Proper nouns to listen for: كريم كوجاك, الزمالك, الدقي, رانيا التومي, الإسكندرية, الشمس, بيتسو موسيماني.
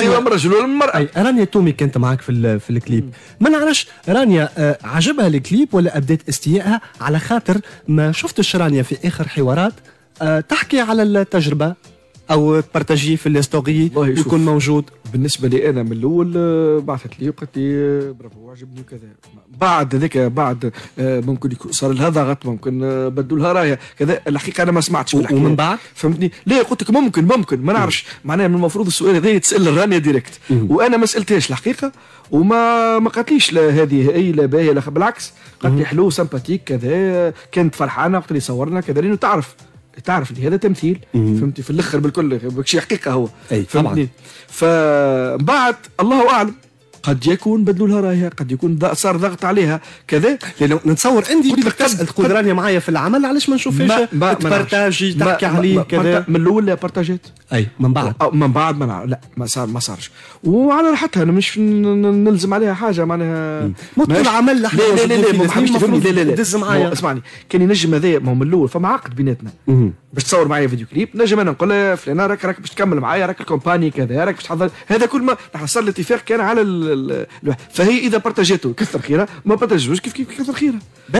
سواء من رجل ولا من مرأة. رانيا التومي كانت معاك في الكليب، ما نعرفش رانيا عجبها الكليب ولا أبدت استيائها، على خاطر ما شفتش رانيا في آخر حوارات تحكي على التجربة أو تبارتاجي في الستوري ويكون موجود. بالنسبة لي أنا من الأول بعثت لي وقالت لي برافو عجبني وكذا، بعد ذاك بعد ممكن يكون صار لها ضغط، ممكن بدوا لها رايه كذا. الحقيقه انا ما سمعتش ومن بعد فهمتني. لا قلت لك ممكن ما نعرفش، معناها من المفروض السؤال هذا يتسال رانيا ديريكت، وانا ما سالتهاش الحقيقه، وما قالتليش لا هذه اي لا باهيه لا، بالعكس قالت لي حلو سمباتيك كذا، كانت فرحانه وقت اللي صورنا كذا، لانه تعرف اللي هذا تمثيل فهمتي في الاخر بالكل ماكش حقيقه هو فهمتني. فبعد الله اعلم قد يكون بدلوا لها رايها، قد يكون صار ضغط عليها كذا. لأنه نتصور عندي تقول رانيا معايا في العمل، علاش ما نشوفهاش تبارتاجي تحكي عليه كذا من الاول؟ لا بارتاجات اي من بعد لا ما صارش، وعلى راحتها انا مش نلزم عليها حاجه، معناها مطلع العمل لا لا لا لا دز معايا. اسمعني، كان ينجم هذايا ما هو من الاول فما عقد بيناتنا باش تصور معايا فيديو كليب، نجم انا نقول لها فلانه راك باش تكمل معايا، راك الكومباني كذا، راك باش تحضر هذا كل ما صار الاتفاق كان على فهي اذا بارتاجته كثر خيرها، ما بارتاجوش كيف كثر خيرها.